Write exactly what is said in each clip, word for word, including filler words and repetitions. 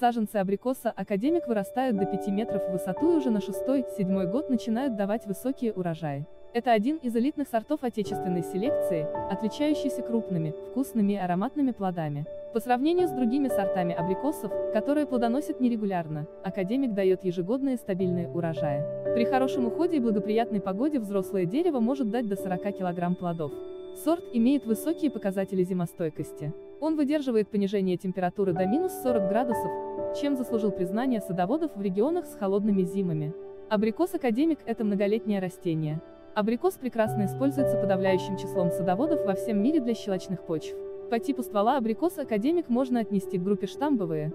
Саженцы абрикоса «Академик» вырастают до пяти метров в высоту и уже на шестой-седьмой год начинают давать высокие урожаи. Это один из элитных сортов отечественной селекции, отличающийся крупными, вкусными и ароматными плодами. По сравнению с другими сортами абрикосов, которые плодоносят нерегулярно, «Академик» дает ежегодные стабильные урожаи. При хорошем уходе и благоприятной погоде взрослое дерево может дать до сорока килограмм плодов. Сорт имеет высокие показатели зимостойкости. Он выдерживает понижение температуры до минус сорока градусов, чем заслужил признание садоводов в регионах с холодными зимами. Абрикос «Академик» — это многолетнее растение. Абрикос прекрасно используется подавляющим числом садоводов во всем мире для щелочных почв. По типу ствола абрикос «Академик» можно отнести к группе штамбовые.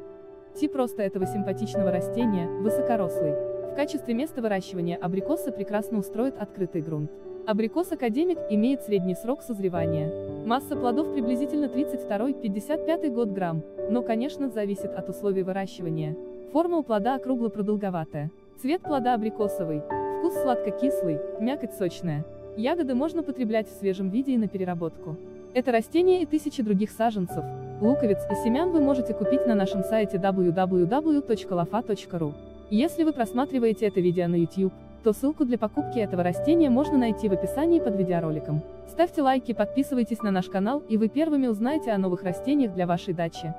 Тип роста этого симпатичного растения – высокорослый. В качестве места выращивания абрикоса прекрасно устроит открытый грунт. Абрикос «Академик» имеет средний срок созревания. Масса плодов приблизительно тридцать второй — пятьдесят пятый год грамм, но, конечно, зависит от условий выращивания. Форма у плода округло-продолговатая. Цвет плода абрикосовый, вкус сладко-кислый, мякоть сочная. Ягоды можно потреблять в свежем виде и на переработку. Это растение и тысячи других саженцев, луковиц и семян вы можете купить на нашем сайте дабл ю дабл ю дабл ю точка лафа точка ру. Если вы просматриваете это видео на YouTube, то ссылку для покупки этого растения можно найти в описании под видеороликом. Ставьте лайки, подписывайтесь на наш канал, и вы первыми узнаете о новых растениях для вашей дачи.